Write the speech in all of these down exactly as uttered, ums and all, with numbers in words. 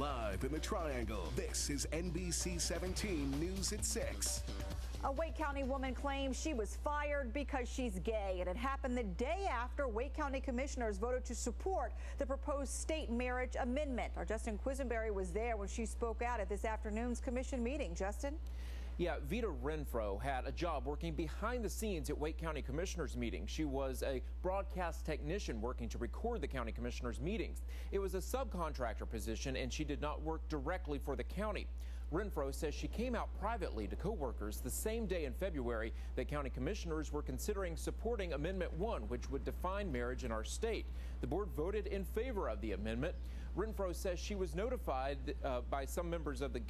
Live in the Triangle, this is N B C seventeen News at six. A Wake County woman claims she was fired because she's gay, and it happened the day after Wake County commissioners voted to support the proposed state marriage amendment. Our Justin Quisenberry was there when she spoke out at this afternoon's commission meeting. Justin? Yeah, Veda Renfrow had a job working behind the scenes at Wake County Commissioners' meeting. She was a broadcast technician working to record the County Commissioners' meetings. It was a subcontractor position, and she did not work directly for the county. Renfrow says she came out privately to co-workers the same day in February that County Commissioners were considering supporting Amendment one, which would define marriage in our state. The board voted in favor of the amendment. Renfrow says she was notified uh, by some members of the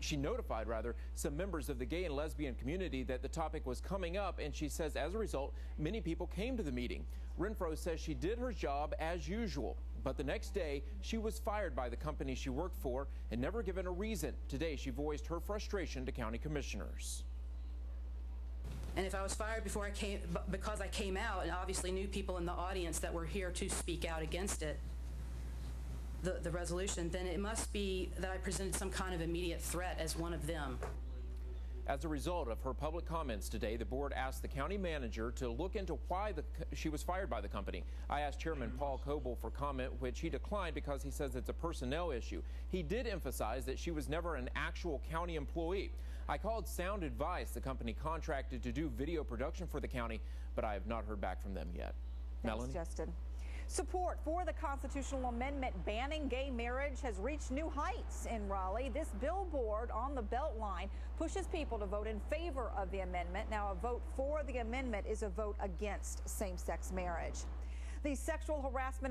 She notified, rather, some members of the gay and lesbian community that the topic was coming up, and she says as a result, many people came to the meeting. Renfrow says she did her job as usual, but the next day she was fired by the company she worked for and never given a reason. Today she voiced her frustration to county commissioners. And if I was fired before I came, because I came out and obviously knew people in the audience that were here to speak out against it, The, the resolution, then it must be that I presented some kind of immediate threat as one of them. As a result of her public comments today, the board asked the county manager to look into why the, she was fired by the company. I asked Chairman Paul Coble for comment, which he declined because he says it's a personnel issue. He did emphasize that she was never an actual county employee. I called Sound Advice, the company contracted to do video production for the county, but I have not heard back from them yet. Thanks, Melanie. Justin. Support for the constitutional amendment banning gay marriage has reached new heights in Raleigh. This billboard on the Beltline pushes people to vote in favor of the amendment. Now, a vote for the amendment is a vote against same-sex marriage. The sexual harassment